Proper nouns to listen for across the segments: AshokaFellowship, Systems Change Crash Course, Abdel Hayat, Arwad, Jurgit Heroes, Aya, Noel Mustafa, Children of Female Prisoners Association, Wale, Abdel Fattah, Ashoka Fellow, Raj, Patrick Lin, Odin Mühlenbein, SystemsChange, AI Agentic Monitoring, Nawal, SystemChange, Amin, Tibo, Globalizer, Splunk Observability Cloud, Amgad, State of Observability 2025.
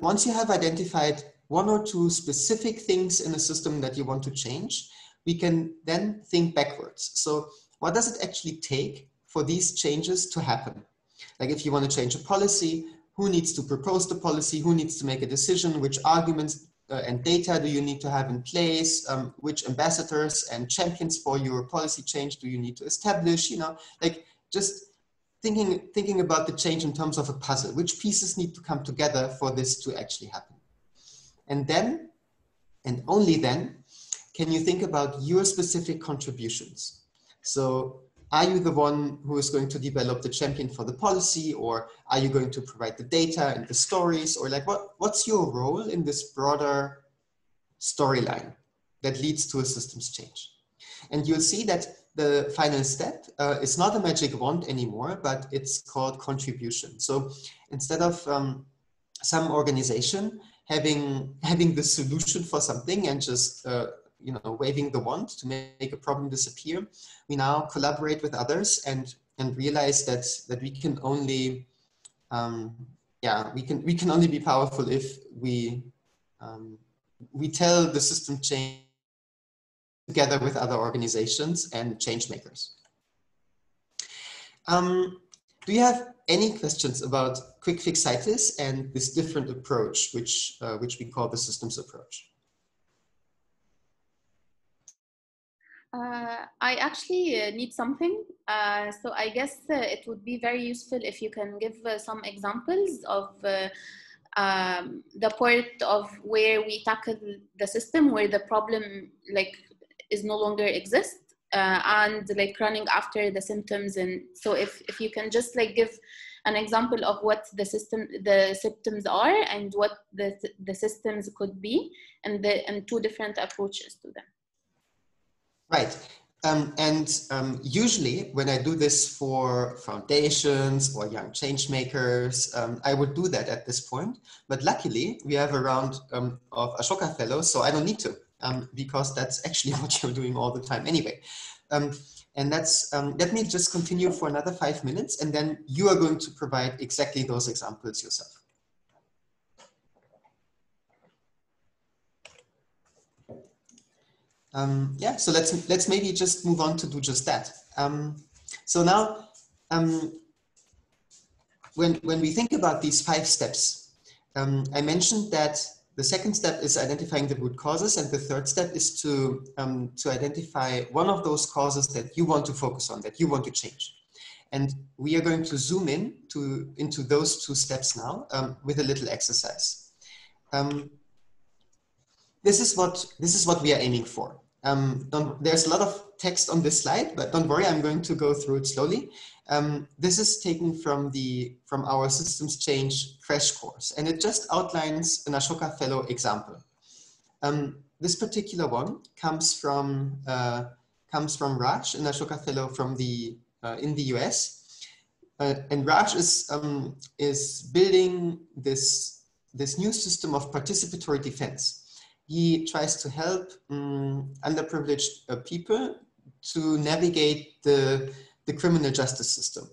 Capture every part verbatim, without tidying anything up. Once you have identified one or two specific things in a system that you want to change, we can then think backwards. So what does it actually take for these changes to happen? Like if you want to change a policy, who needs to propose the policy? Who needs to make a decision? Which arguments uh, and data do you need to have in place? Um, which ambassadors and champions for your policy change do you need to establish? You know, like just thinking, thinking about the change in terms of a puzzle, which pieces need to come together for this to actually happen. And then, and only then, can you think about your specific contributions? So are you the one who is going to develop the champion for the policy, or are you going to provide the data and the stories, or like what, what's your role in this broader storyline that leads to a systems change? And you'll see that the final step uh, is not a magic wand anymore, but it's called contribution. So instead of um, some organization having, having the solution for something and just uh, you know, waving the wand to make a problem disappear, we now collaborate with others and, and realize that, that we can only, um, yeah, we can, we can only be powerful if we, um, we tell the system change together with other organizations and change makers. Um, do you have any questions about quick fix CITES and this different approach, which, uh, which we call the systems approach? Uh, I actually uh, need something, uh, so I guess uh, it would be very useful if you can give uh, some examples of uh, um, the part of where we tackle the system, where the problem like is no longer exist, uh, and like running after the symptoms. And so if, if you can just like give an example of what the system, the symptoms are and what the, the systems could be, and the and two different approaches to them. Right. Um, and um, usually when I do this for foundations or young change makers, um, I would do that at this point. But luckily we have a round um, of Ashoka Fellows, so I don't need to, um, because that's actually what you're doing all the time anyway. Um, and that's, um, let me just continue for another five minutes and then you are going to provide exactly those examples yourself. Um, yeah, so let's, let's maybe just move on to do just that. Um, so now, um, when, when we think about these five steps, um, I mentioned that the second step is identifying the root causes, and the third step is to, um, to identify one of those causes that you want to focus on, that you want to change. And we are going to zoom in to, into those two steps now um, with a little exercise. Um, This is what this is what we are aiming for. Um, don't, there's a lot of text on this slide, but don't worry, I'm going to go through it slowly. Um, this is taken from the from our Systems Change Crash Course, and it just outlines an Ashoka Fellow example. Um, this particular one comes from uh, comes from Raj, an Ashoka Fellow from the uh, in the U S, uh, and Raj is um, is building this this new system of participatory defense. He tries to help um, underprivileged uh, people to navigate the, the criminal justice system.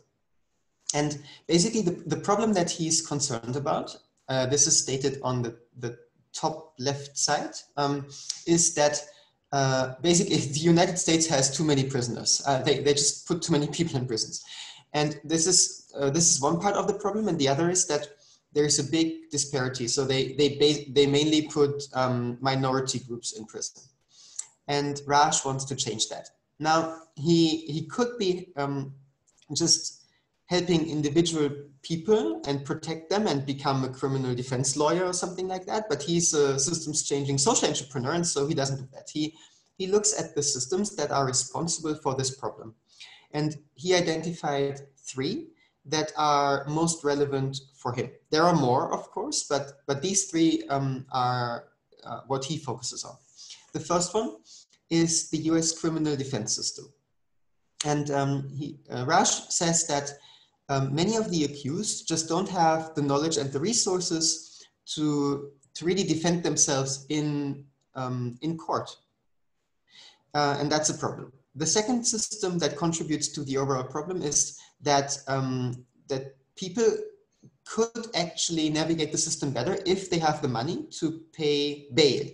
And basically the, the problem that he's concerned about, uh, this is stated on the, the top left side, um, is that uh, basically the United States has too many prisoners. Uh, they, they just put too many people in prisons. And this is, uh, this is one part of the problem, and the other is that there's a big disparity. So they, they, they mainly put um, minority groups in prison. And Raj wants to change that. Now, he, he could be um, just helping individual people and protect them and become a criminal defense lawyer or something like that, but he's a systems changing social entrepreneur, and so he doesn't do that. He, he looks at the systems that are responsible for this problem. And he identified three that are most relevant for him. There are more, of course, but, but these three um, are uh, what he focuses on. The first one is the U S criminal defense system. And um, he, uh, Raj says that um, many of the accused just don't have the knowledge and the resources to, to really defend themselves in, um, in court. Uh, and that's a problem. The second system that contributes to the overall problem is that um, that people could actually navigate the system better if they have the money to pay bail.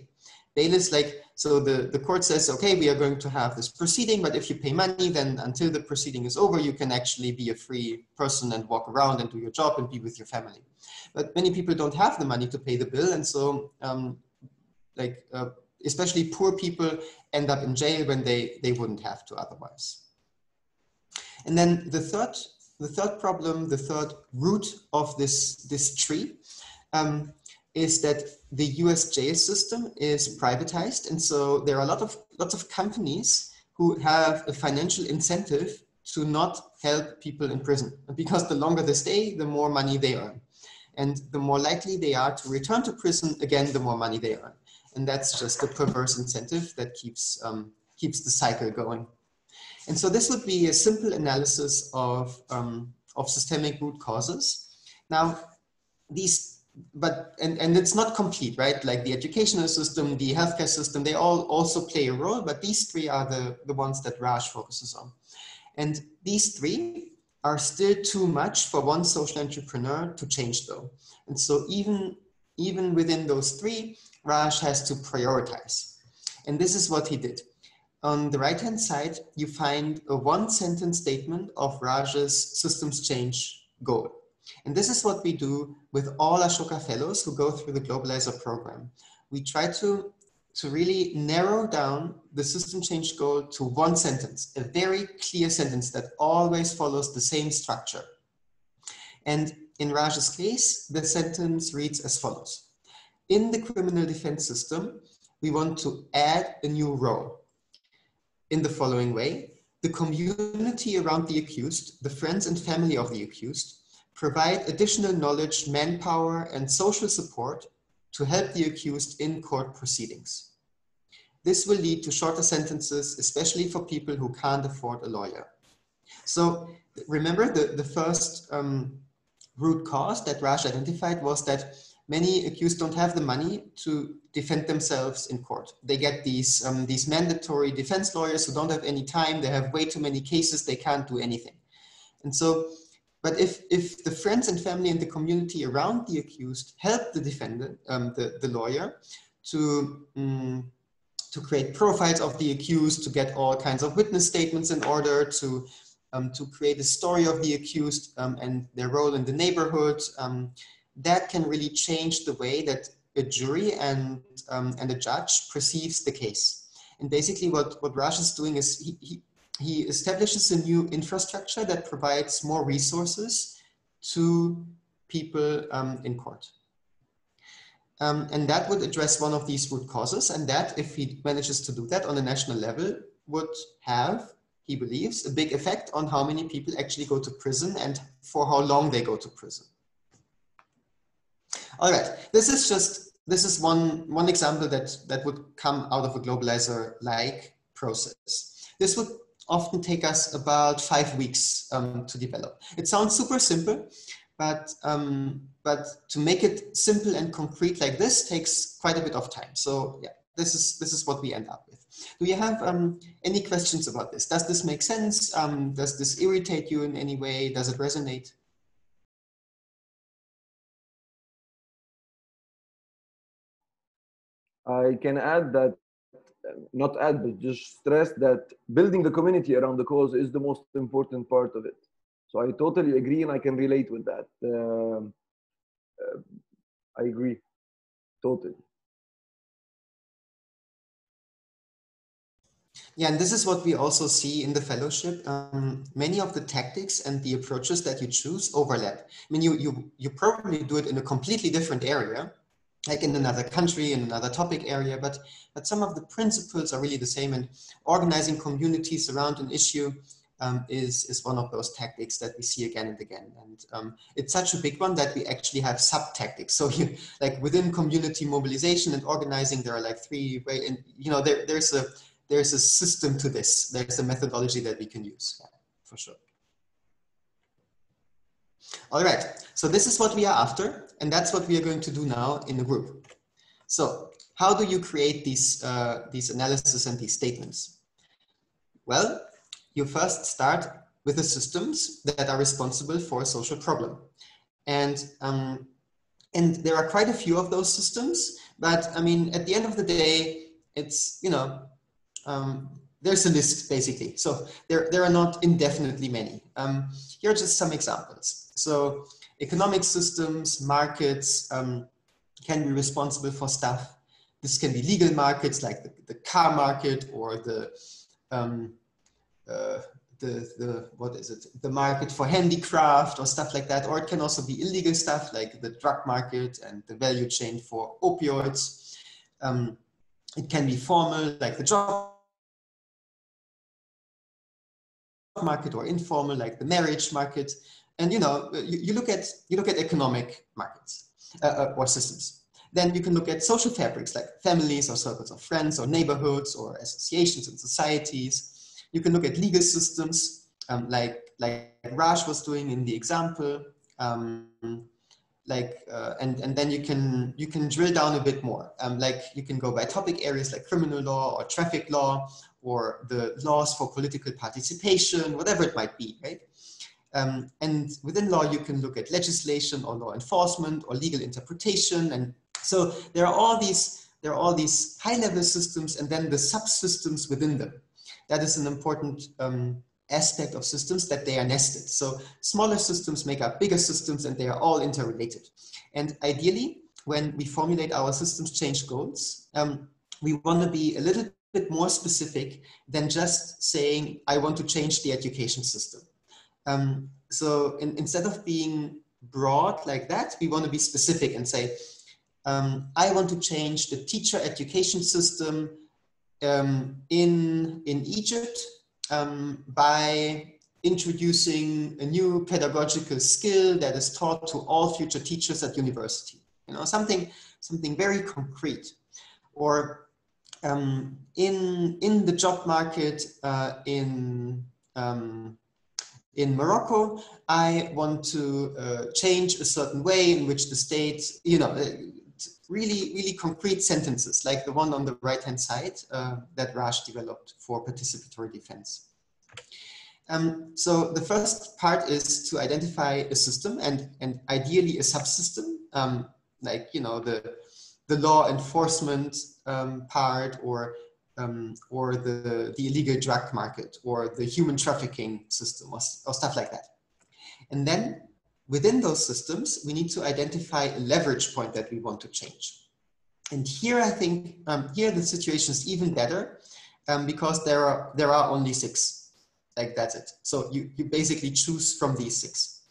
Bail is like, so the, the court says, okay, we are going to have this proceeding, but if you pay money, then until the proceeding is over, you can actually be a free person and walk around and do your job and be with your family. But many people don't have the money to pay the bill. And so um, like, uh, especially poor people end up in jail when they, they wouldn't have to otherwise. And then the third, the third problem, the third root of this, this tree um, is that the U S jail system is privatized. And so there are a lot of, lots of companies who have a financial incentive to not help people in prison, because the longer they stay, the more money they earn. And the more likely they are to return to prison again, the more money they earn. And that's just a perverse incentive that keeps, um, keeps the cycle going. And so this would be a simple analysis of, um, of systemic root causes. Now, these, but, and, and it's not complete, right? Like the educational system, the healthcare system, they all also play a role, but these three are the, the ones that Raj focuses on. And these three are still too much for one social entrepreneur to change though. And so even, even within those three, Raj has to prioritize. And this is what he did. On the right-hand side, you find a one-sentence statement of Raj's systems change goal. And this is what we do with all Ashoka Fellows who go through the Globalizer program. We try to, to really narrow down the system change goal to one sentence, a very clear sentence that always follows the same structure. And in Raj's case, the sentence reads as follows. In the criminal defense system, we want to add a new role. In the following way, the community around the accused, the friends and family of the accused, provide additional knowledge, manpower, and social support to help the accused in court proceedings. This will lead to shorter sentences, especially for people who can't afford a lawyer. So remember the, the first um, root cause that Raj identified was that many accused don't have the money to defend themselves in court. They get these, um, these mandatory defense lawyers who don't have any time. They have way too many cases. They can't do anything. And so, but if, if the friends and family and the community around the accused help the defendant, um, the, the lawyer, to, um, to create profiles of the accused, to get all kinds of witness statements in order, to, um, to create a story of the accused um, and their role in the neighborhood, um, that can really change the way that a jury and, um, and a judge perceives the case. And basically what, what Raj is doing is he, he, he establishes a new infrastructure that provides more resources to people um, in court. Um, and that would address one of these root causes, and that, if he manages to do that on a national level, would have, he believes, a big effect on how many people actually go to prison and for how long they go to prison. All right, this is just, this is one, one example that, that would come out of a Globalizer-like process. This would often take us about five weeks um, to develop. It sounds super simple, but, um, but to make it simple and concrete like this takes quite a bit of time. So yeah, this is, this is what we end up with. Do you have um, any questions about this? Does this make sense? Um, does this irritate you in any way? Does it resonate? I can add that, not add, but just stress that building the community around the cause is the most important part of it. So I totally agree, and I can relate with that. Um, uh, I agree, totally. Yeah, and this is what we also see in the fellowship. Um, many of the tactics and the approaches that you choose overlap. I mean, you, you, you probably do it in a completely different area, like in another country, in another topic area, but, but some of the principles are really the same, and organizing communities around an issue um, is, is one of those tactics that we see again and again. And um, it's such a big one that we actually have sub-tactics. So you, like within community mobilization and organizing, there are like three, right? And you know, there, there's, a, there's a system to this. There's a methodology that we can use, yeah, for sure. All right, so this is what we are after, and that's what we are going to do now in the group. So how do you create these, uh, these analysis and these statements? Well, you first start with the systems that are responsible for a social problem. And, um, and there are quite a few of those systems, but I mean, at the end of the day, it's, you know, um, there's a list basically. So there, there are not indefinitely many. Um, here are just some examples. So economic systems, markets um, can be responsible for stuff. This can be legal markets like the, the car market or the, um, uh, the, the, what is it? The market for handicraft or stuff like that. Or it can also be illegal stuff like the drug market and the value chain for opioids. Um, it can be formal like the job market or informal like the marriage market. And you know, you, you look at, you look at economic markets uh, or systems. Then you can look at social fabrics like families or circles of friends or neighborhoods or associations and societies. You can look at legal systems um, like, like Raj was doing in the example. Um, like, uh, and, and then you can, you can drill down a bit more. Um, like you can go by topic areas like criminal law or traffic law or the laws for political participation, whatever it might be, right? Um, and within law, you can look at legislation or law enforcement or legal interpretation. And so there are all these, there are all these high-level systems and then the subsystems within them. That is an important um, aspect of systems, that they are nested. So smaller systems make up bigger systems and they are all interrelated. And ideally, when we formulate our systems change goals, um, we want to be a little bit more specific than just saying, I want to change the education system. Um, so in, instead of being broad like that, we want to be specific and say, Um, I want to change the teacher education system um, in, in Egypt um, by introducing a new pedagogical skill that is taught to all future teachers at university. You know, something, something very concrete. Or um, in, in the job market uh, in, um, in Morocco, I want to uh, change a certain way in which the state, you know, uh, really, really concrete sentences, like the one on the right-hand side uh, that Raj developed for participatory defense. Um, so the first part is to identify a system and, and ideally a subsystem, um, like, you know, the, the law enforcement um, part or, um, or the, the illegal drug market or the human trafficking system or, or stuff like that. And then within those systems, we need to identify a leverage point that we want to change. And here I think, um, here the situation is even better um, because there are, there are only six, like that's it. So you, you basically choose from these six.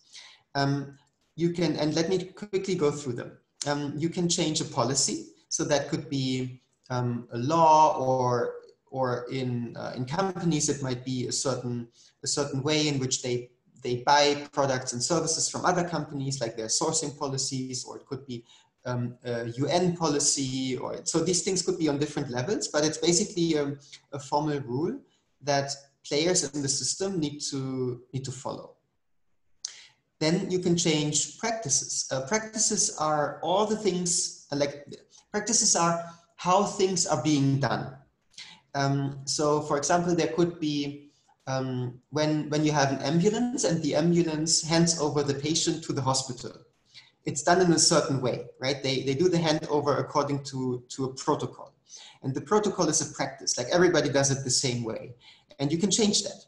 Um, you can, and let me quickly go through them. Um, you can change a policy. So that could be um, a law or, or in, uh, in companies, it might be a certain, a certain way in which they They buy products and services from other companies, like their sourcing policies, or it could be um, a U N policy. Or so these things could be on different levels, but it's basically a, a formal rule that players in the system need to need to follow. Then you can change practices. Uh, practices are all the things like practices are how things are being done. Um, so, for example, there could be. Um, when, when you have an ambulance and the ambulance hands over the patient to the hospital, it's done in a certain way, right? They, they do the handover according to, to a protocol. And the protocol is a practice, like everybody does it the same way. And you can change that.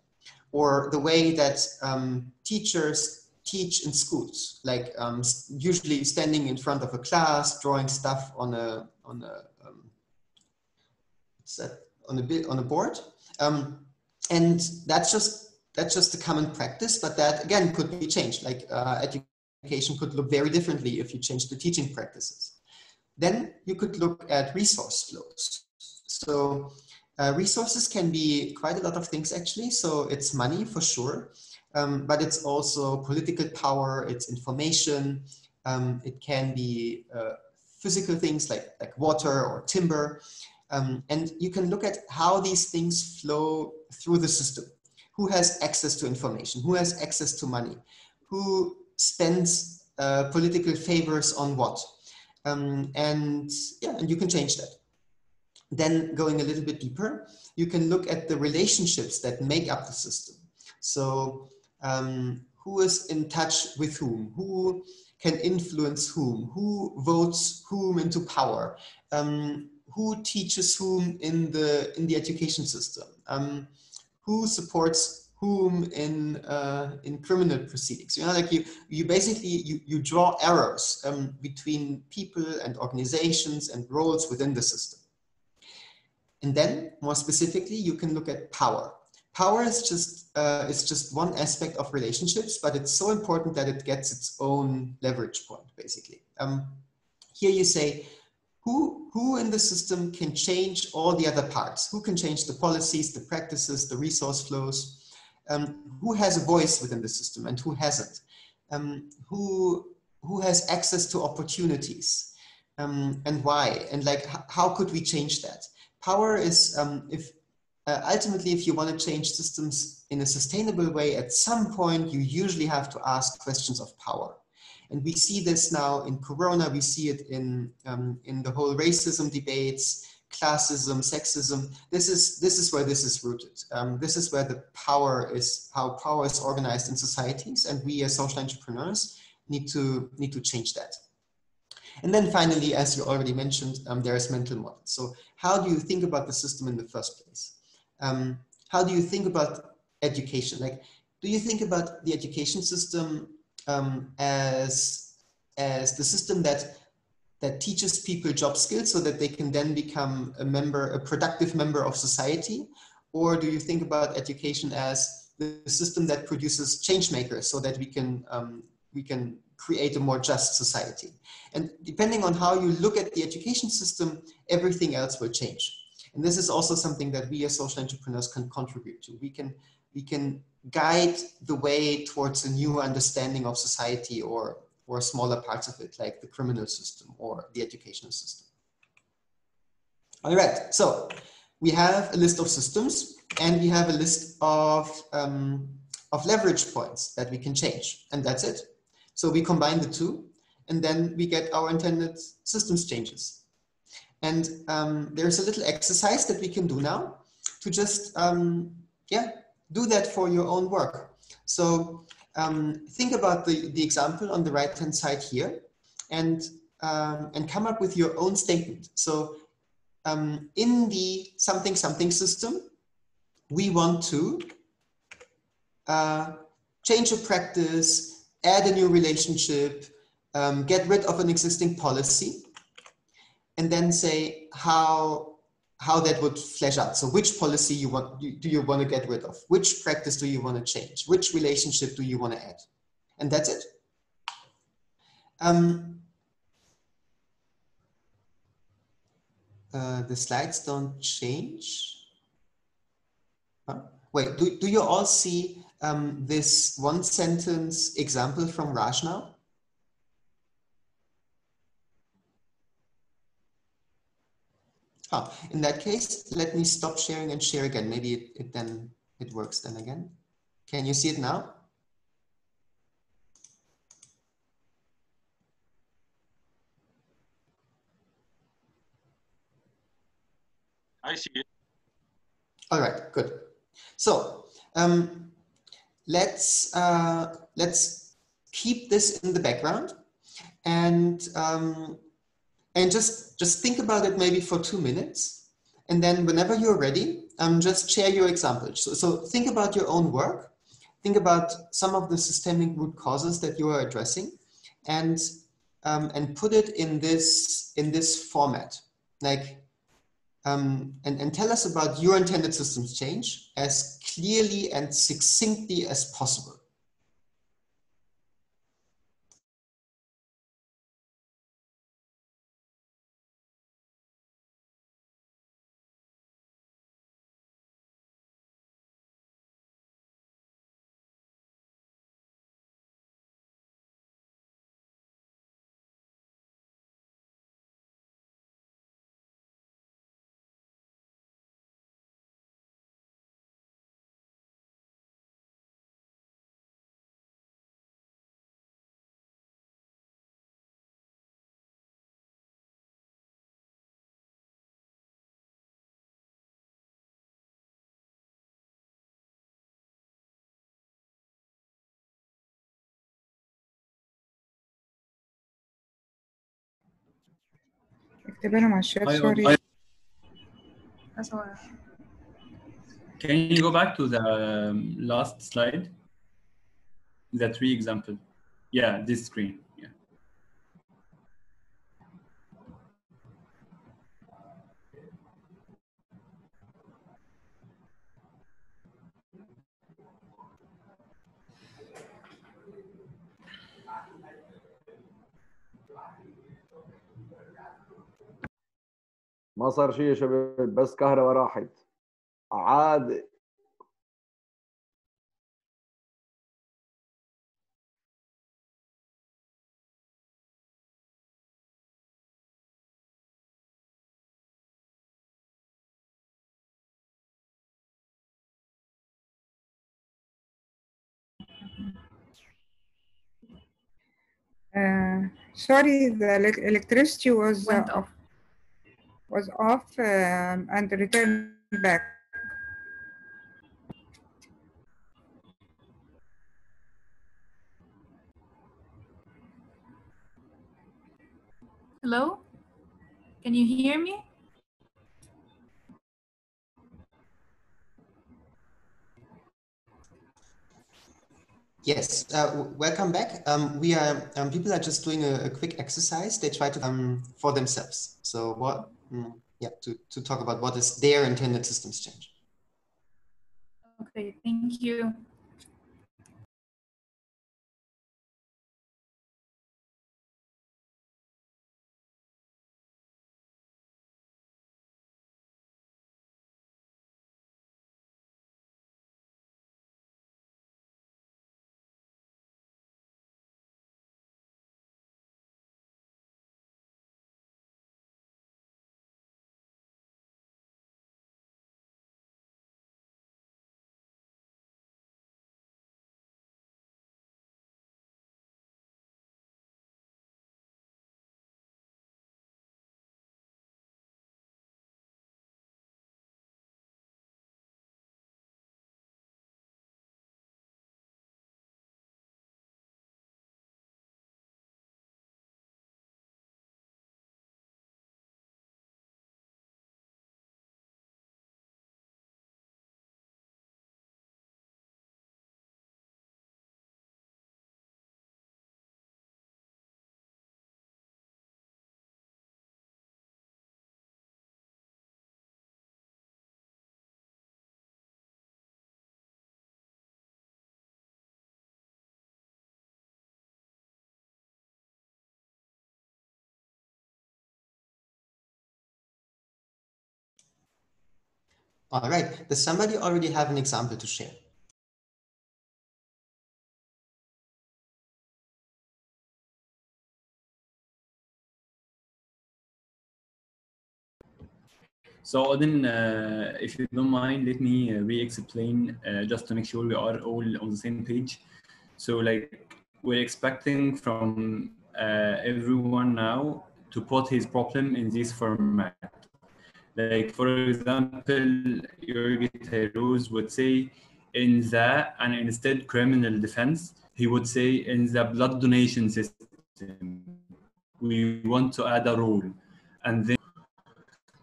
Or the way that um, teachers teach in schools, like um, usually standing in front of a class, drawing stuff on a, on a, um, what's that? On a, on a board. Um, And that's just, that's just a common practice, but that again could be changed. Like uh, education could look very differently if you change the teaching practices. Then you could look at resource flows. So uh, resources can be quite a lot of things actually. So it's money for sure, um, but it's also political power, it's information. Um, it can be uh, physical things like, like water or timber. Um, and you can look at how these things flow through the system. Who has access to information? Who has access to money? Who spends uh, political favors on what? Um, and yeah, and you can change that. Then going a little bit deeper, you can look at the relationships that make up the system. So um, who is in touch with whom? Who can influence whom, who votes whom into power, um, who teaches whom in the in the education system, um, who supports whom in uh, in criminal proceedings. You know, like you you basically you you draw arrows um, between people and organizations and roles within the system. And then, more specifically, you can look at power. Power is just, uh, is just one aspect of relationships, but it's so important that it gets its own leverage point, basically. Um, here you say, who, who in the system can change all the other parts? Who can change the policies, the practices, the resource flows? Um, who has a voice within the system and who hasn't? Um, who, who has access to opportunities um, and why? And like, how could we change that? Power is, um, if, Uh, ultimately, if you want to change systems in a sustainable way, at some point, you usually have to ask questions of power. And we see this now in Corona, we see it in, um, in the whole racism debates, classism, sexism. This is, this is where this is rooted. Um, this is where the power is, how power is organized in societies, and we as social entrepreneurs need to, need to change that. And then finally, as you already mentioned, um, there is mental models. So how do you think about the system in the first place? Um, how do you think about education? Like, do you think about the education system um, as, as the system that, that teaches people job skills so that they can then become a member, a productive member of society? Or do you think about education as the system that produces change makers so that we can, um, we can create a more just society? And depending on how you look at the education system, everything else will change. And this is also something that we as social entrepreneurs can contribute to. We can, we can guide the way towards a new understanding of society or, or smaller parts of it, like the criminal system or the educational system. All right, so we have a list of systems and we have a list of, um, of leverage points that we can change, and that's it. So we combine the two and then we get our intended systems changes. And um, there's a little exercise that we can do now to just, um, yeah, do that for your own work. So um, think about the, the example on the right-hand side here and, um, and come up with your own statement. So um, in the something something system, we want to uh, change a practice, add a new relationship, um, get rid of an existing policy, and then say how, how that would flesh out. So which policy you want, you, do you want to get rid of? Which practice do you want to change? Which relationship do you want to add? And that's it. Um, uh, the slides don't change. Huh? Wait, do, do you all see um, this one sentence example from Raj now? Oh, in that case, let me stop sharing and share again. Maybe it, it then it works then again. Can you see it now? I see it. All right, good. So um, let's uh, let's keep this in the background and. Um, And just, just think about it maybe for two minutes. And then whenever you're ready, um, just share your example. So, so think about your own work. Think about some of the systemic root causes that you are addressing and, um, and put it in this, in this format. Like, um, and, and tell us about your intended systems change as clearly and succinctly as possible. اكتبينهم على الشات سوري. Can you go back to the last slide? The three example. Yeah, this screen. Yeah. ما صار شيء يا شباب بس كهرباء راحت عاد Uh, sorry, the electricity was uh, off. Was off um, and returned back. Hello, can you hear me? Yes, uh, welcome back. Um, we are um, people are just doing a, a quick exercise. They try to um for themselves. So what? Mm, yeah, to to talk about what is their intended systems change. Okay, thank you. All right, does somebody already have an example to share? So Odin, uh, if you don't mind, let me uh, re-explain uh, just to make sure we are all on the same page. So like we're expecting from uh, everyone now to put his problem in this format. Like, for example, Jurgit Heroes would say in the, and instead criminal defense, he would say in the blood donation system, we want to add a rule, and then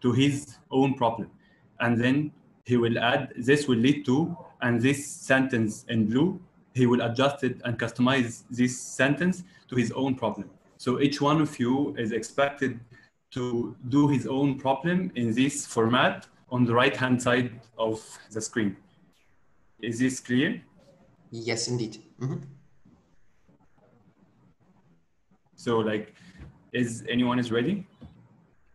to his own problem. And then he will add, this will lead to, and this sentence in blue, he will adjust it and customize this sentence to his own problem. So each one of you is expected to do his own problem in this format on the right-hand side of the screen. Is this clear? Yes, indeed. Mm-hmm. So like, is anyone is ready?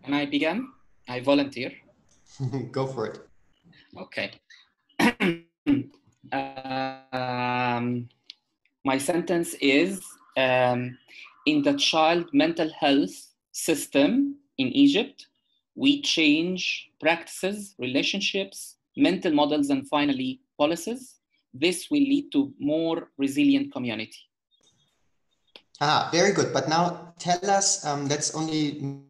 Can I begin? I volunteer. Go for it. Okay. um, my sentence is, um, in the child mental health system, in Egypt, we change practices, relationships, mental models, and finally policies. This will lead to more resilient community. Ah, very good. But now tell us, um, let's only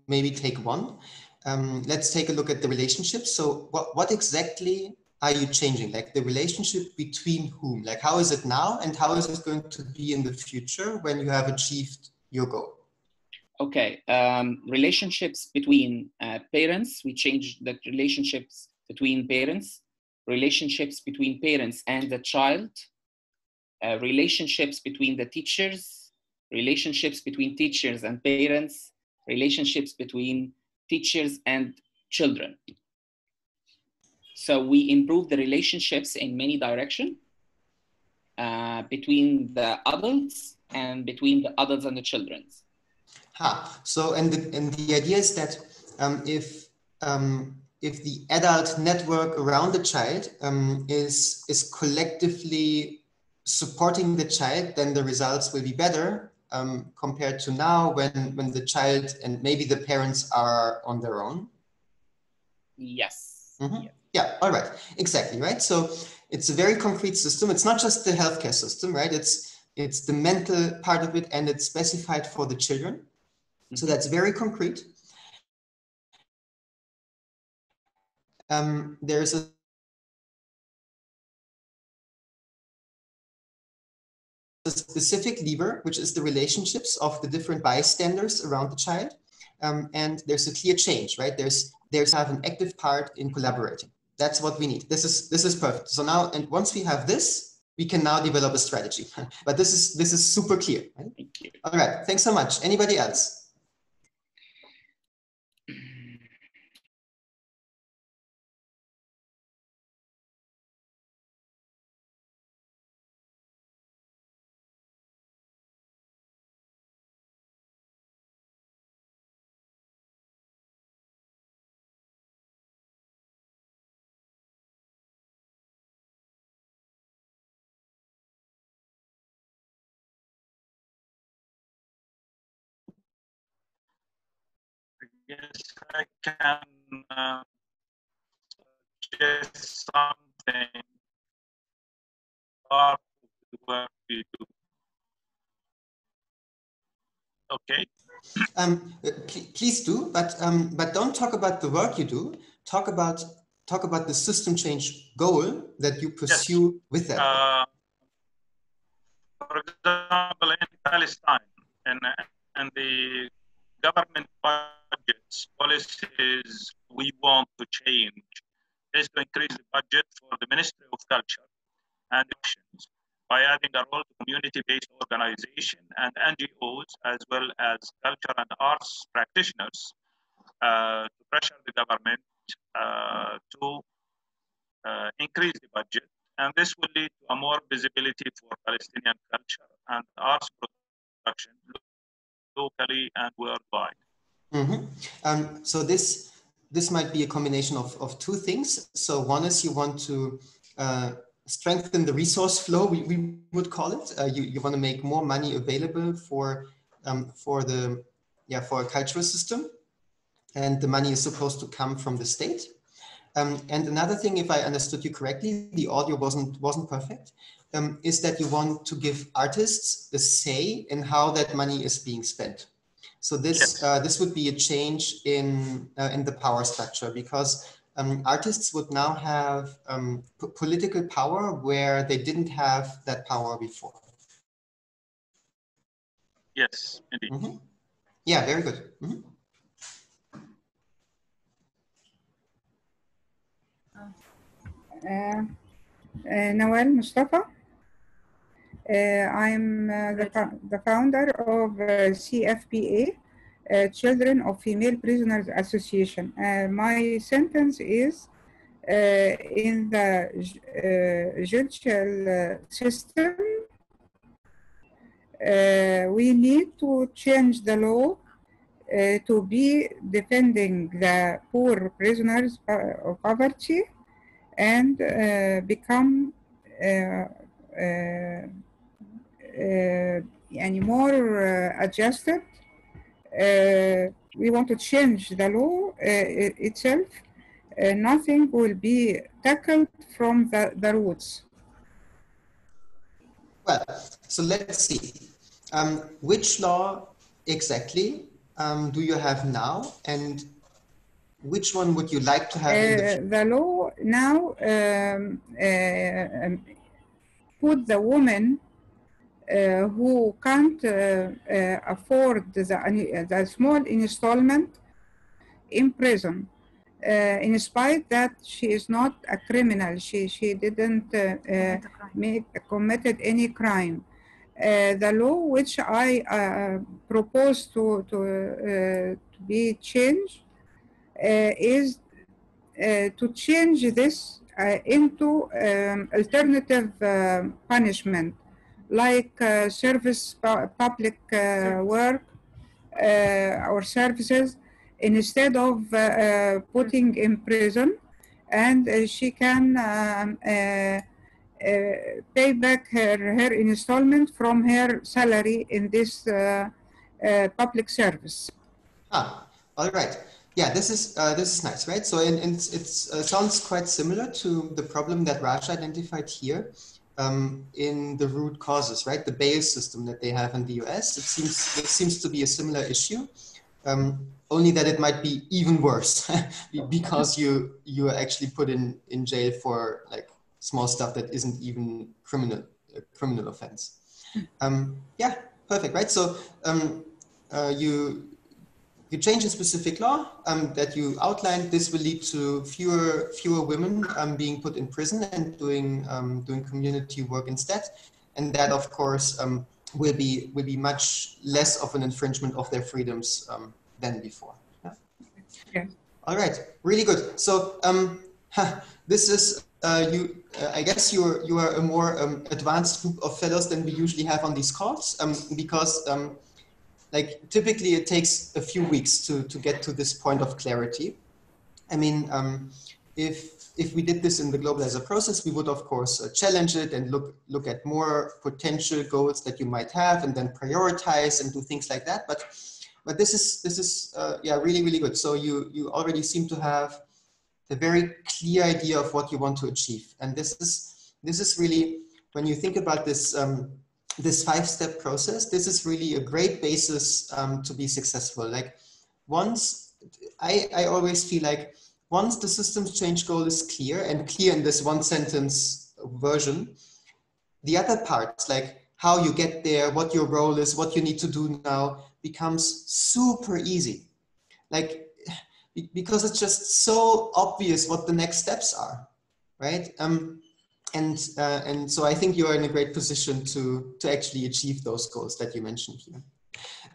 maybe take one. Um, let's take a look at the relationship. So what, what exactly are you changing? Like the relationship between whom? Like how is it now and how is it going to be in the future when you have achieved your goal? Okay, um, relationships between uh, parents. We changed the relationships between parents, relationships between parents and the child, uh, relationships between the teachers, relationships between teachers and parents, relationships between teachers and children. So we improved the relationships in many directions uh, between the adults and between the adults and the children. Ha. So, and the, and the idea is that um, if um, if the adult network around the child um, is is collectively supporting the child, then the results will be better um, compared to now, when when the child and maybe the parents are on their own. Yes. Mm-hmm. Yeah. Yeah. All right. Exactly. Right. So it's a very concrete system. It's not just the healthcare system, right? It's it's the mental part of it, and it's specified for the children. So that's very concrete. Um, there's a specific lever, which is the relationships of the different bystanders around the child. Um, and there's a clear change, right? There's, there's have an active part in collaborating. That's what we need. This is, this is perfect. So now, and once we have this, we can now develop a strategy. But this is, this is super clear. Right? Thank you. All right, thanks so much. Anybody else? Yes, I can uh, suggest something part of the work we do. Okay. Um, please do, but um, but don't talk about the work you do. Talk about talk about the system change goal that you pursue yes. with that. Uh, for example, in Palestine, and and the government budgets, policies we want to change is to increase the budget for the Ministry of Culture and Actions by adding a role to community-based organization and N G Os, as well as culture and arts practitioners, uh, to pressure the government uh, to uh, increase the budget. And this will lead to a more visibility for Palestinian culture and arts production locally and worldwide. Mm-hmm. Um, so this this might be a combination of, of two things. So one is you want to uh, strengthen the resource flow, we, we would call it. Uh, you, you want to make more money available for um, for the yeah for a cultural system, and the money is supposed to come from the state. Um, and another thing, if I understood you correctly, the audio wasn't wasn't perfect. Um, is that you want to give artists a say in how that money is being spent? So this yes. uh, this would be a change in uh, in the power structure, because um, artists would now have um, political power where they didn't have that power before. Yes, indeed. Mm-hmm. Yeah, very good. Mm-hmm. uh, uh, Noel Mustafa. Uh, I'm uh, the, the founder of uh, C F P A, uh, Children of Female Prisoners Association. Uh, my sentence is, uh, in the uh, judicial system, uh, we need to change the law uh, to be defending the poor prisoners of poverty, and uh, become uh, uh, Uh, any more uh, adjusted. Uh, we want to change the law uh, itself. Uh, nothing will be tackled from the, the roots. Well, so let's see. Um, which law exactly um, do you have now, and which one would you like to have? Uh, in the, the law now um, uh, put the woman uh, who can't uh, uh, afford the, the small installment in prison. Uh, in spite that she is not a criminal, she, she didn't uh, uh, make, committed any crime. Uh, the law which I uh, propose to, to, uh, to be changed uh, is uh, to change this uh, into um, alternative uh, punishment, like uh, service, pu public uh, work uh, or services, instead of uh, uh, putting in prison, and uh, she can um, uh, Uh, pay back her, her installment from her salary in this uh, uh, public service. Ah, all right. Yeah, this is uh, this is nice, right? So, and it's, it's uh, sounds quite similar to the problem that Raj identified here um, in the root causes, right? The bail system that they have in the U S. It seems it seems to be a similar issue, um, only that it might be even worse because you you are actually put in in jail for like small stuff that isn't even criminal, uh, criminal offense. Um, yeah, perfect, right? So um, uh, you you change a specific law um, that you outlined. This will lead to fewer fewer women um, being put in prison and doing um, doing community work instead, and that of course um, will be will be much less of an infringement of their freedoms um, than before. Yeah? Yeah. All right, really good. So um, huh, this is. Uh, you, uh, I guess you are, you are a more um, advanced group of fellows than we usually have on these calls, um, because um, like typically it takes a few weeks to, to get to this point of clarity. I mean, um, if, if we did this in the Globalizer process, we would of course uh, challenge it and look, look at more potential goals that you might have and then prioritize and do things like that. But, but this is, this is uh, yeah, really, really good. So you, you already seem to have the very clear idea of what you want to achieve, and this is this is really, when you think about this um, this five-step process, this is really a great basis um, to be successful. Like once I, I always feel like once the systems change goal is clear and clear in this one sentence version, the other parts like how you get there, what your role is, what you need to do now becomes super easy. Like, because it's just so obvious what the next steps are, right? Um, and uh, and so I think you are in a great position to to actually achieve those goals that you mentioned here.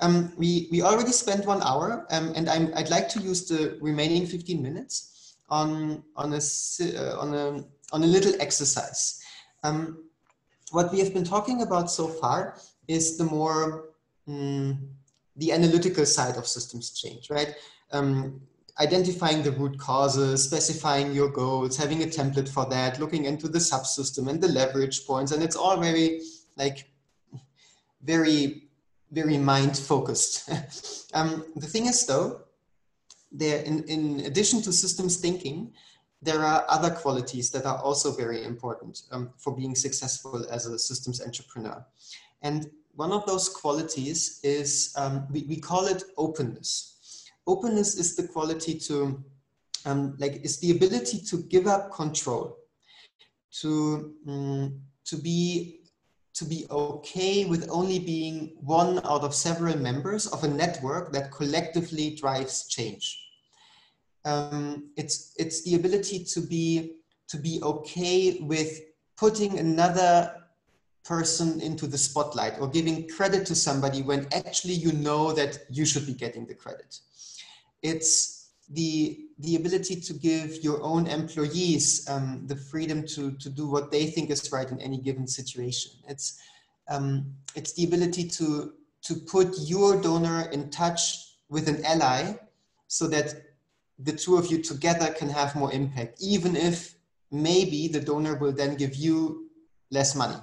Um, we we already spent one hour, um, and I'm, I'd like to use the remaining fifteen minutes on on a uh, on a on a little exercise. Um, what we have been talking about so far is the more um, the analytical side of systems change, right? Um, identifying the root causes, specifying your goals, having a template for that, looking into the subsystem and the leverage points. And it's all very, like, very, very mind focused. um, the thing is though, there, in, in addition to systems thinking, there are other qualities that are also very important um, for being successful as a systems entrepreneur. And one of those qualities is, um, we, we call it openness. Openness is the quality to, um, like, is the ability to give up control, to um, to be to be okay with only being one out of several members of a network that collectively drives change. Um, it's it's the ability to be to be okay with putting another person into the spotlight or giving credit to somebody when actually you know that you should be getting the credit. It's the, the ability to give your own employees um, the freedom to, to do what they think is right in any given situation. It's, um, it's the ability to, to put your donor in touch with an ally so that the two of you together can have more impact, even if maybe the donor will then give you less money.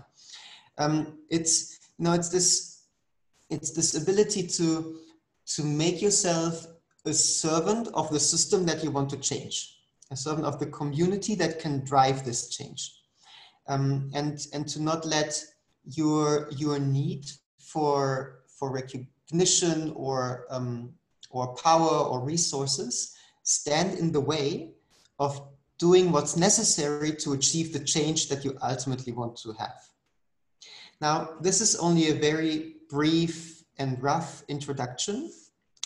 Um, it's, you know, it's this, it's this ability to, to make yourself a servant of the system that you want to change, a servant of the community that can drive this change, um, and and to not let your your need for for recognition or um, or power or resources stand in the way of doing what's necessary to achieve the change that you ultimately want to have. Now, this is only a very brief and rough introduction,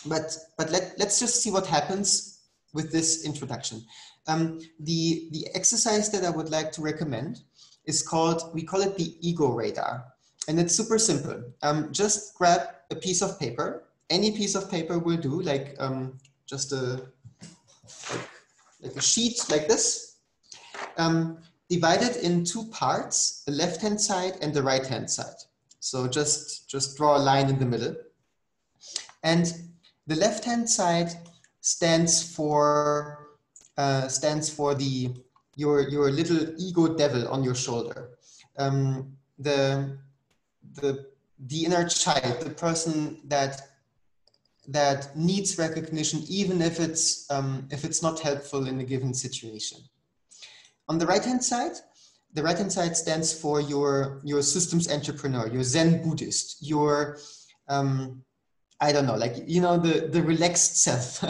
but, but let, let's just see what happens with this introduction. Um, the, the exercise that I would like to recommend is called, we call it the ego radar. And it's super simple. Um, just grab a piece of paper. Any piece of paper will do, like um, just a, like, like a sheet like this. Um, divide it in two parts, the left-hand side and the right-hand side. So just, just draw a line in the middle. And the left-hand side stands for, uh, stands for the, your, your little ego devil on your shoulder. Um, the, The, the inner child, the person that that needs recognition, even if it's um, if it's not helpful in a given situation. On the right hand side, the right hand side stands for your your systems entrepreneur, your Zen Buddhist, your um, I don't know, like you know the the relaxed self,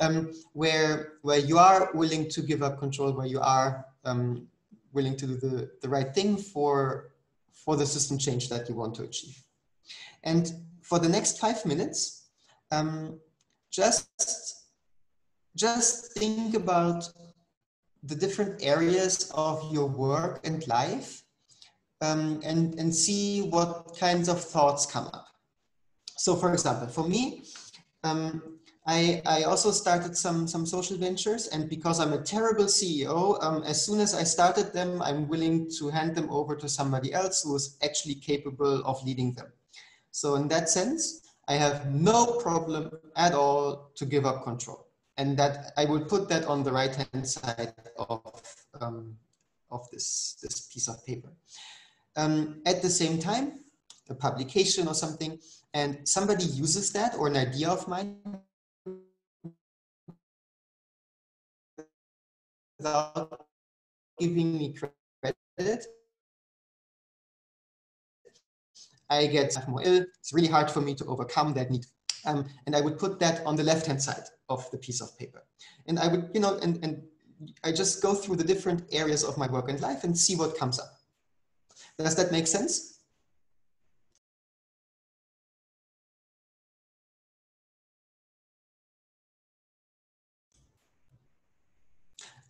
um, where where you are willing to give up control, where you are um, willing to do the the right thing for. for the system change that you want to achieve. And for the next five minutes, um, just, just think about the different areas of your work and life um, and, and see what kinds of thoughts come up. So for example, for me, um, I, I also started some, some social ventures, and because I'm a terrible C E O, um, as soon as I started them, I'm willing to hand them over to somebody else who is actually capable of leading them. So in that sense, I have no problem at all to give up control. And that I will put that on the right-hand side of, um, of this, this piece of paper. Um, at the same time, a publication or something, and somebody uses that or an idea of mine, without giving me credit, I get more ill. It's really hard for me to overcome that need. Um, and I would put that on the left-hand side of the piece of paper. And I would, you know, and, and I just go through the different areas of my work and life and see what comes up. Does that make sense?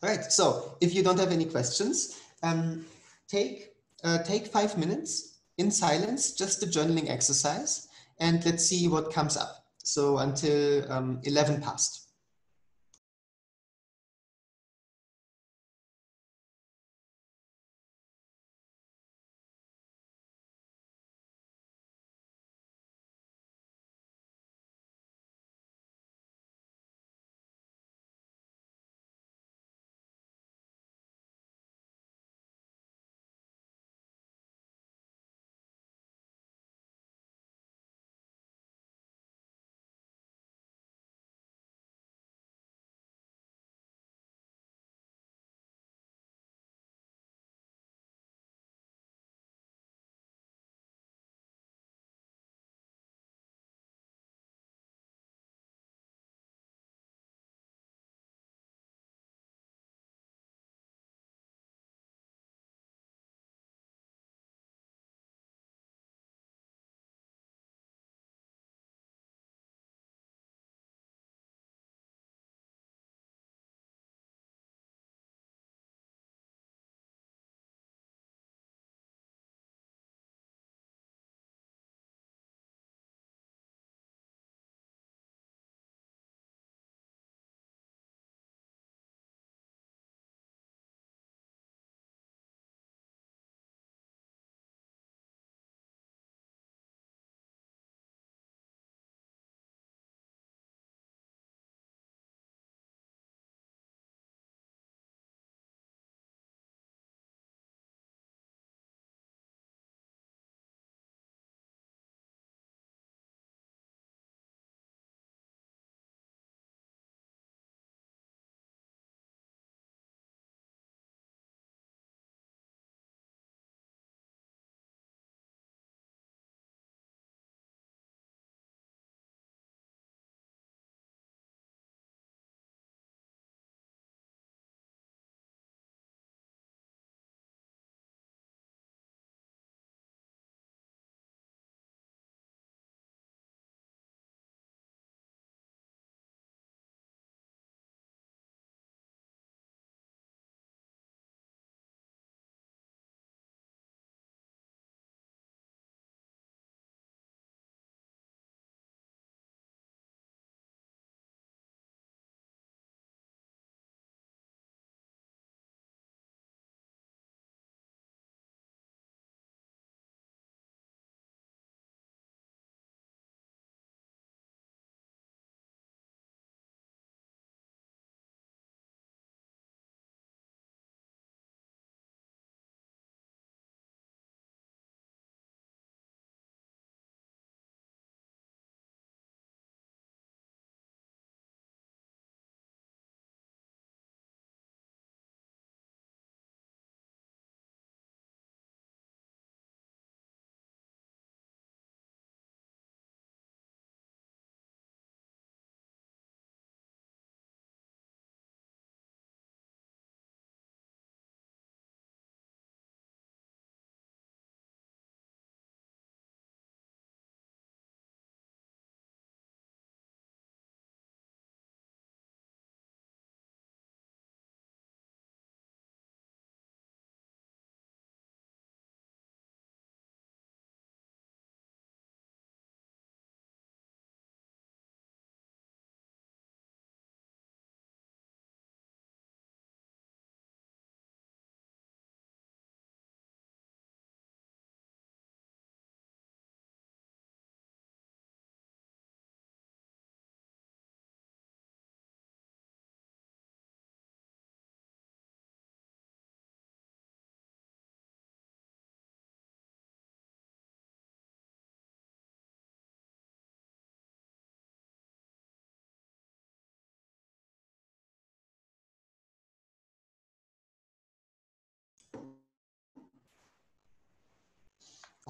All right, so if you don't have any questions, um, take, uh, take five minutes in silence, just a journaling exercise, and let's see what comes up. So until um, eleven past.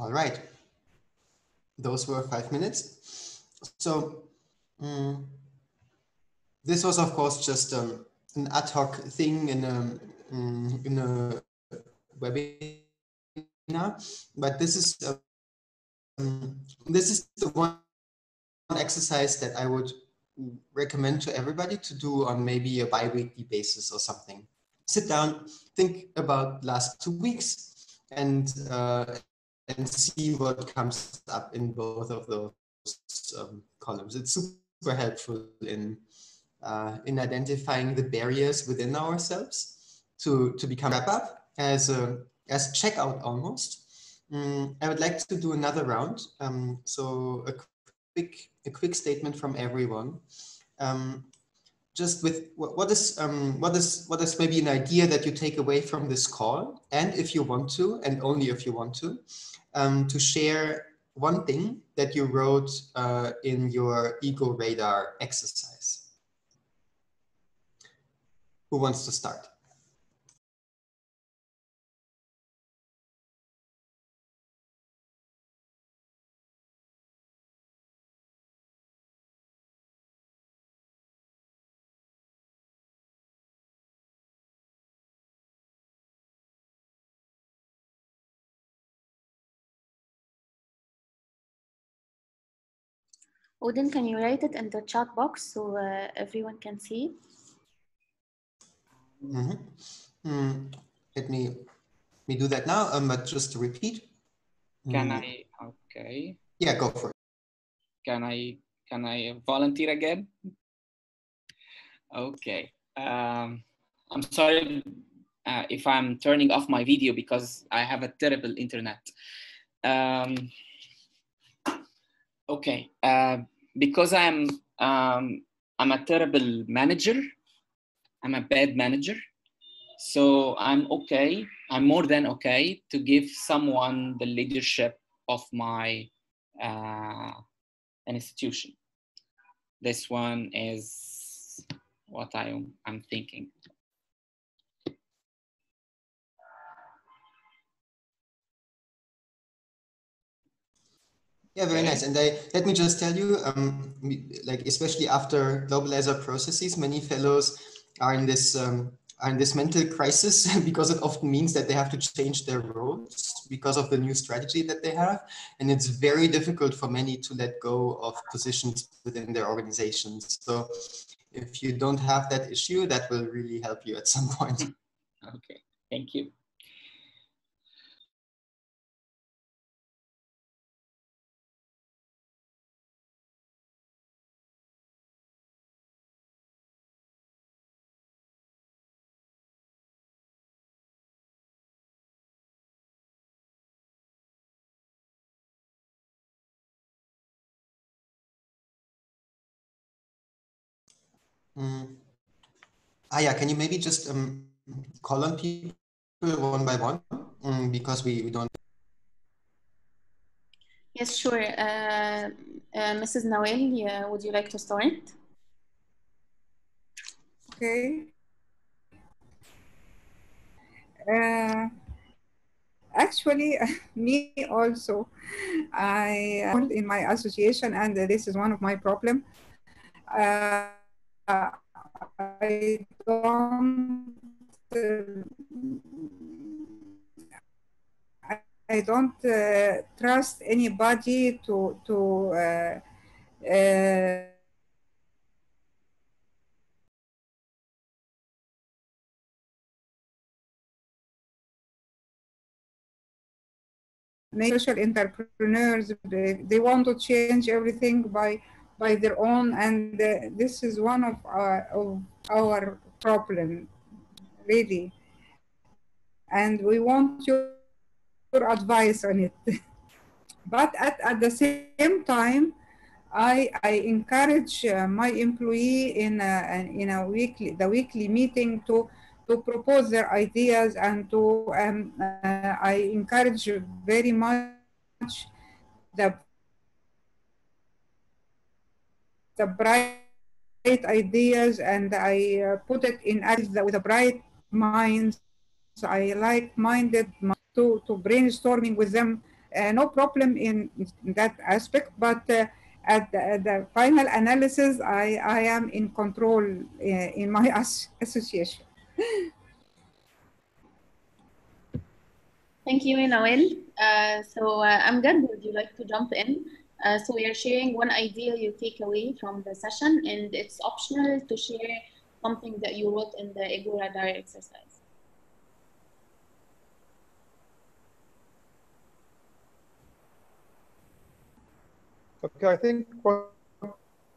All right. Those were five minutes. So um, this was, of course, just um, an ad hoc thing in a, in a webinar, but this is um, this is the one exercise that I would recommend to everybody to do on maybe a bi-weekly basis or something. Sit down, think about last two weeks, and uh, and see what comes up in both of those um, columns. It's super helpful in uh, in identifying the barriers within ourselves to to become wrap up as a as checkout almost. Um, I would like to do another round. Um, so a quick a quick statement from everyone. Um, just with what is um, what is what is maybe an idea that you take away from this call, and if you want to, and only if you want to, um, to share one thing that you wrote uh, in your ego radar exercise. Who wants to start? Odin, can you write it in the chat box so uh, everyone can see? Mm-hmm. Mm, let me let me do that now. Um, but just to repeat. Can mm. I? Okay. Yeah, go for it. Can I? Can I volunteer again? Okay. Um, I'm sorry uh, if I'm turning off my video because I have a terrible internet. Um, Okay, uh, because I'm um, I'm a terrible manager. I'm a bad manager, so I'm okay. I'm more than okay to give someone the leadership of my uh, institution. This one is what I I'm thinking. Yeah, very nice. And I, let me just tell you, um, like especially after Globalizer processes, many fellows are in this um, are in this mental crisis because it often means that they have to change their roles because of the new strategy that they have, and it's very difficult for many to let go of positions within their organizations. So, if you don't have that issue, that will really help you at some point. Okay. Thank you. Mm. Aya, can you maybe just um, call on people one by one um, because we, we don't. Yes, sure. Uh, uh, Missus Nawal, uh, would you like to start? Okay. Uh, actually, me also. I uh, in my association, and uh, this is one of my problems. Uh, Uh, I don't. Uh, I don't uh, trust anybody to to. Uh, uh, social entrepreneurs. They, they want to change everything by. by their own, and uh, this is one of our, of our problem, really. And we want your, your advice on it. But at, at the same time, I, I encourage uh, my employee in a, in a weekly, the weekly meeting to, to propose their ideas, and to, um, uh, I encourage very much the the bright ideas, and I uh, put it in action with a bright mind. So I like minded to, to brainstorming with them uh, no problem in that aspect, but uh, at, the, at the final analysis, I, I am in control uh, in my as association. Thank you, Nawal. Uh, so uh, Amgad, would you like to jump in? Uh, so we are sharing one idea you take away from the session, and it's optional to share something that you wrote in the Agora Diary exercise. Okay, I think what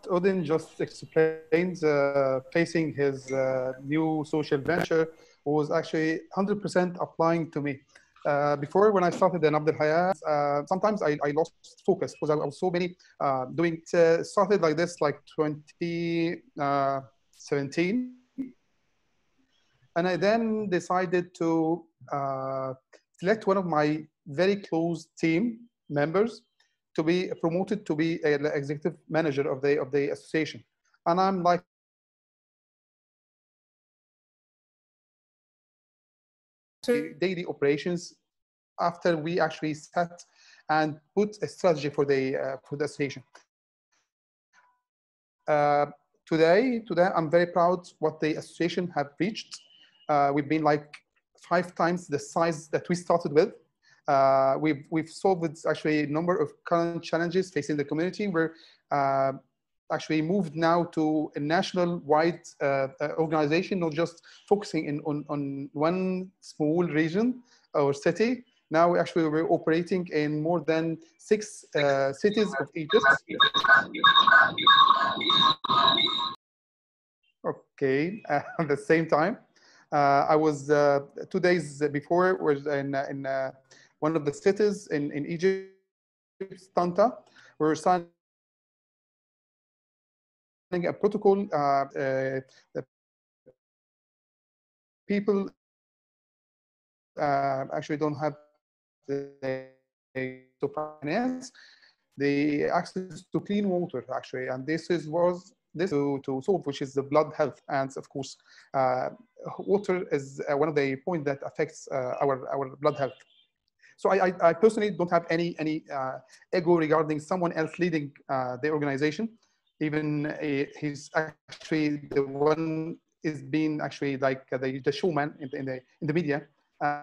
Odin just explained, uh, facing his uh, new social venture, was actually one hundred percent applying to me. Uh, before, when I started in Abdel Hayat, uh, sometimes I, I lost focus because I was so many uh, doing, uh, started like this, like twenty seventeen. And I then decided to uh, select one of my very close team members to be promoted to be an executive manager of the, of the association. And I'm like, daily operations after we actually sat and put a strategy for the, uh, for the association. Uh, today, today, I'm very proud what the association have reached. Uh, we've been like five times the size that we started with. Uh, we've, we've solved actually a number of current challenges facing the community. We're uh, actually moved now to a national-wide uh, organization, not just focusing in, on, on one small region or city. Now we actually we're operating in more than six uh, cities of Egypt. Okay, uh, at the same time. Uh, I was uh, two days before was in, in uh, one of the cities in, in Egypt, Tanta, we were signing a protocol. Uh, uh, the people uh, actually don't have the finance, the access to clean water actually, and this is was this to, to solve, which is the blood health, and of course, uh, water is uh, one of the points that affects uh, our our blood health. So I, I, I personally don't have any any uh, ego regarding someone else leading uh, the organization. Even uh, he's actually the one is being actually like the, the showman in the in the, in the media, uh,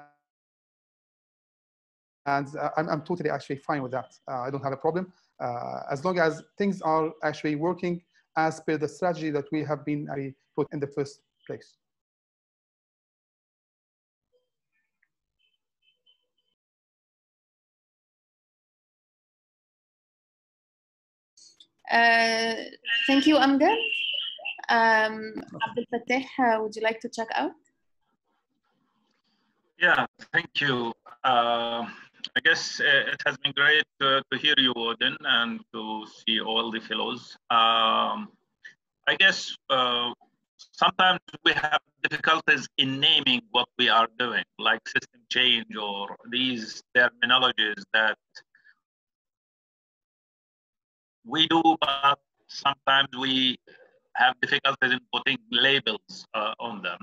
and I'm I'm totally actually fine with that. Uh, I don't have a problem uh, as long as things are actually working as per the strategy that we have been uh, put in the first place. Uh, thank you, Amgad. Um, Abdel Fattah, uh, would you like to check out? Yeah, thank you. Uh, I guess uh, it has been great uh, to hear you, Odin, and to see all the fellows. Um, I guess uh, sometimes we have difficulties in naming what we are doing, like system change or these terminologies that we do, but sometimes we have difficulties in putting labels uh, on them.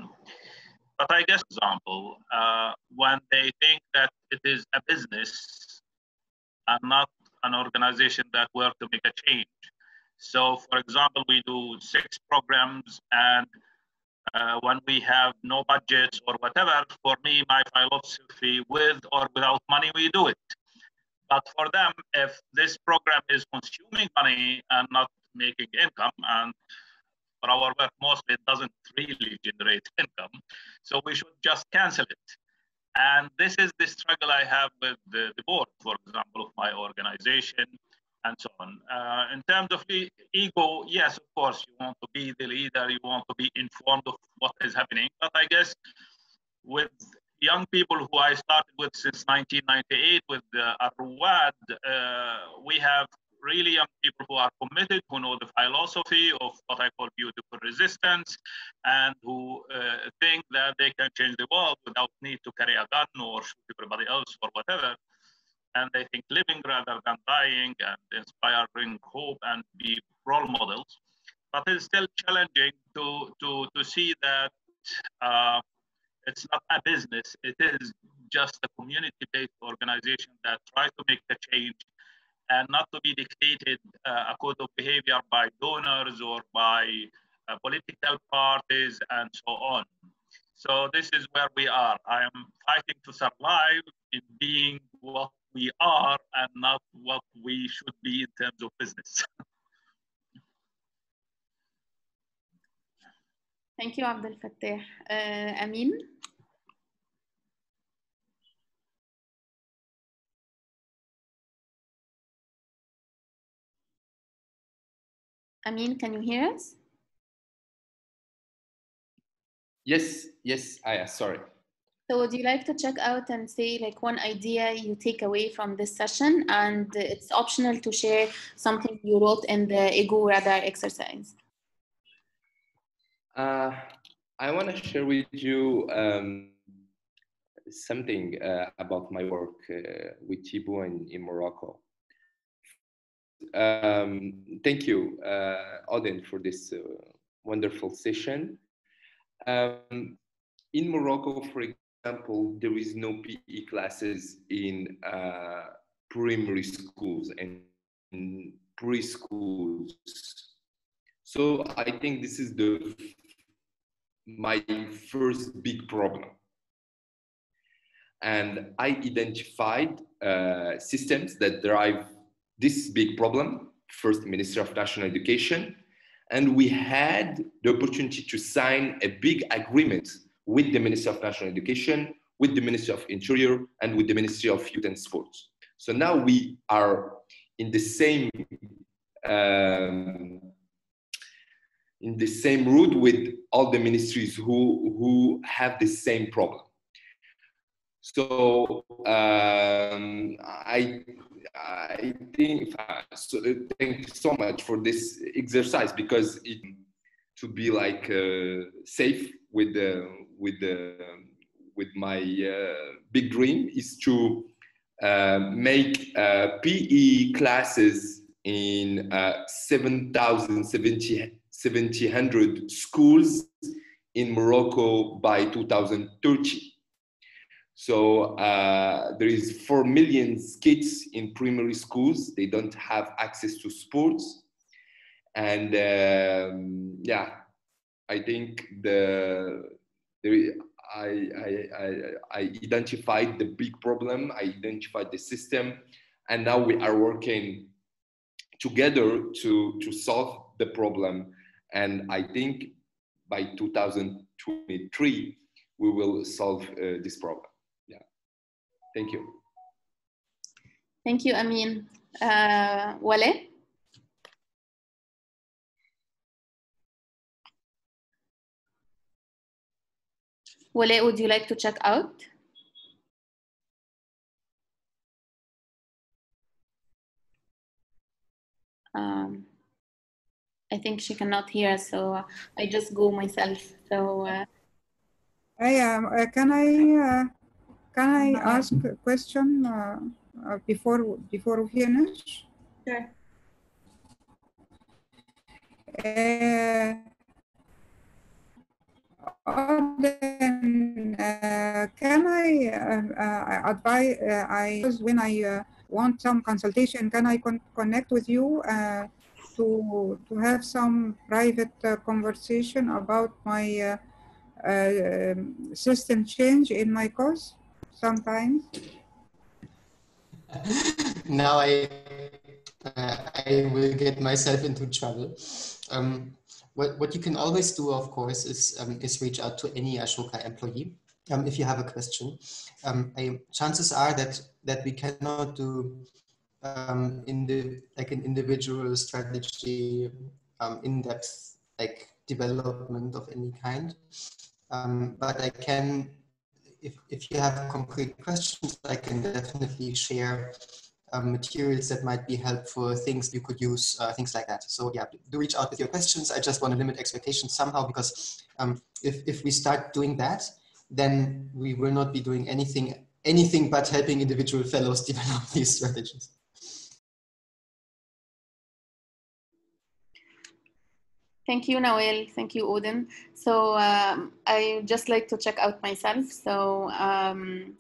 But I guess, for example, uh, when they think that it is a business and not an organization that works to make a change. So, for example, we do six programs, and uh, when we have no budgets or whatever, for me, my philosophy, with or without money, we do it. But for them, if this program is consuming money and not making income, and for our work mostly it doesn't really generate income, so we should just cancel it. And this is the struggle I have with the, the board, for example, of my organization and so on. Uh, in terms of the ego, yes, of course, you want to be the leader, you want to be informed of what is happening, but I guess with young people who I started with since nineteen ninety-eight with uh, Arwad, uh, we have really young people who are committed, who know the philosophy of what I call beautiful resistance, and who uh, think that they can change the world without need to carry a gun or shoot everybody else or whatever. And they think living rather than dying and inspiring hope and be role models. But it's still challenging to, to, to see that uh, it's not a business, it is just a community-based organization that tries to make the change and not to be dictated uh, a code of behavior by donors or by uh, political parties and so on. So this is where we are. I am fighting to survive in being what we are and not what we should be in terms of business. Thank you, Abdel Fattah. Uh, Amin? Amin, can you hear us? Yes, yes, Aya, sorry. So would you like to check out and say like one idea you take away from this session, and it's optional to share something you wrote in the Ego Radar exercise. Uh, I want to share with you um, something uh, about my work uh, with Tibo in, in Morocco. Um, thank you, uh, Odin, for this uh, wonderful session. Um, in Morocco, for example, there is no P E classes in uh, primary schools and in preschools. So I think this is the my first big problem. And I identified uh, systems that drive this big problem, first Minister of National Education, and we had the opportunity to sign a big agreement with the Minister of National Education, with the Ministry of Interior, and with the Ministry of Youth and Sports. So now we are in the same, um, in the same route with all the ministries who, who have the same problem. So um, I, I think so, thank you so much for this exercise, because it to be like uh, safe with the, with the, with my uh, big dream is to uh, make uh, P E classes in uh, seven thousand seven hundred schools in Morocco by two thousand thirty. So uh, there is four million kids in primary schools. They don't have access to sports. And um, yeah, I think the, the I, I, I, I identified the big problem. I identified the system. And now we are working together to, to solve the problem. And I think by two thousand twenty-three, we will solve uh, this problem. Thank you. Thank you, Amin. Uh, Wale? Wale, would you like to check out? Um, I think she cannot hear, so I just go myself. So uh... I am. Um, can I? Uh... Can I ask a question uh, uh, before before we finish? Sure. Uh, then, uh, can I uh, uh, advise? Uh, I when I uh, want some consultation, can I con connect with you uh, to to have some private uh, conversation about my uh, uh, system change in my course? Sometimes. Now I uh, I will get myself into trouble. Um, what what you can always do, of course, is um, is reach out to any Ashoka employee um, if you have a question. Um, I, chances are that that we cannot do um, in the like an individual strategy um, in depth like development of any kind, um, but I can. If, if you have concrete questions, I can definitely share um, materials that might be helpful, things you could use, uh, things like that. So yeah, do reach out with your questions. I just want to limit expectations somehow, because um, if, if we start doing that, then we will not be doing anything, anything but helping individual fellows develop these strategies. Thank you, Noel. Thank you, Odin. So um, I just like to check out myself. So um,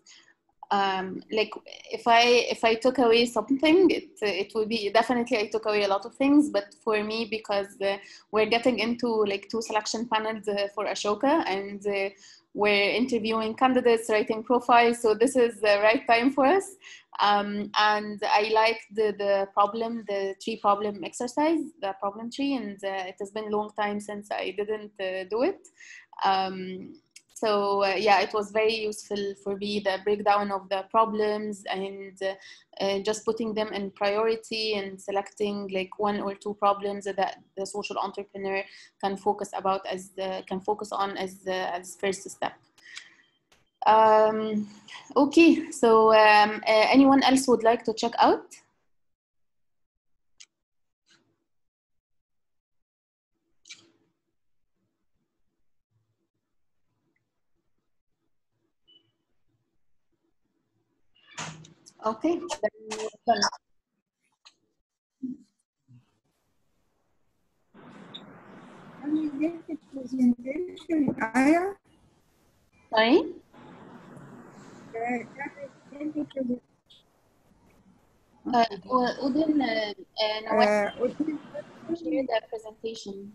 um, like if I if I took away something, it it would be definitely I took away a lot of things. But for me, because uh, we're getting into like two selection panels uh, for Ashoka, and uh, we're interviewing candidates, writing profiles, so this is the right time for us. Um, and I like the, the problem, the tree problem exercise, the problem tree, and uh, it has been a long time since I didn't uh, do it. Um, so uh, yeah, it was very useful for me, the breakdown of the problems and uh, uh, just putting them in priority and selecting like one or two problems that the social entrepreneur can focus about as the, can focus on as the, as first step. Um, okay, so um, uh, anyone else would like to check out? Okay. Aya? Sorry? Uh, Odin, uh, uh, Odin, share the presentation.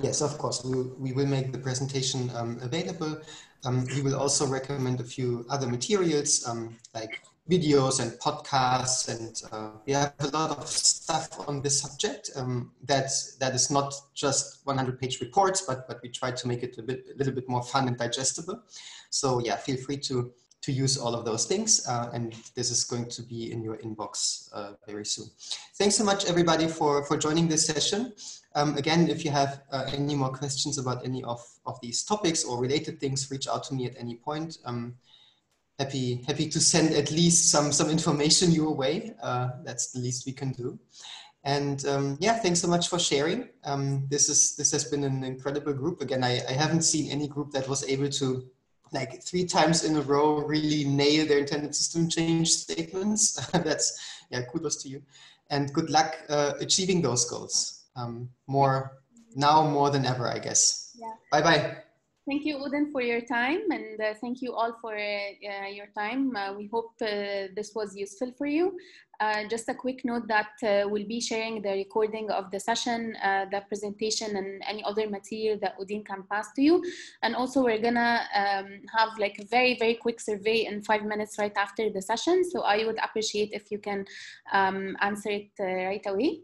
Yes, of course. We will, we will make the presentation um, available. Um, we will also recommend a few other materials um, like videos and podcasts, and uh, we have a lot of stuff on this subject. Um, that that is not just one hundred page reports, but but we try to make it a bit a little bit more fun and digestible. So yeah, feel free to to use all of those things, uh, and this is going to be in your inbox uh, very soon. Thanks so much, everybody, for for joining this session. Um, again, if you have uh, any more questions about any of of these topics or related things, reach out to me at any point. Um, Happy, happy to send at least some, some information your way. Uh, that's the least we can do. And um, yeah, thanks so much for sharing. Um, this is this has been an incredible group. Again, I, I haven't seen any group that was able to, like three times in a row, really nail their intended system change statements. That's, yeah, kudos to you. And good luck uh, achieving those goals. Um, more, now more than ever, I guess. Yeah. Bye-bye. Thank you, Odin, for your time, and uh, thank you all for uh, your time. Uh, we hope uh, this was useful for you. Uh, just a quick note that uh, we'll be sharing the recording of the session, uh, the presentation, and any other material that Odin can pass to you. And also, we're gonna um, have like a very, very quick survey in five minutes right after the session. So I would appreciate if you can um, answer it uh, right away.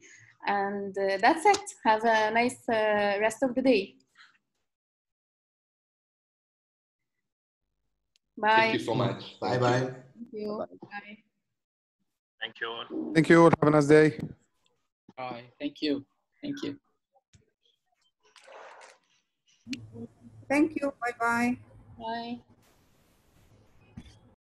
And uh, that's it. Have a nice uh, rest of the day. Bye. Thank you so much. Bye bye. Thank you. Bye. Bye. Thank you all. Thank you all. Have a nice day. Bye. Thank you. Thank you. Thank you. Bye bye. Bye.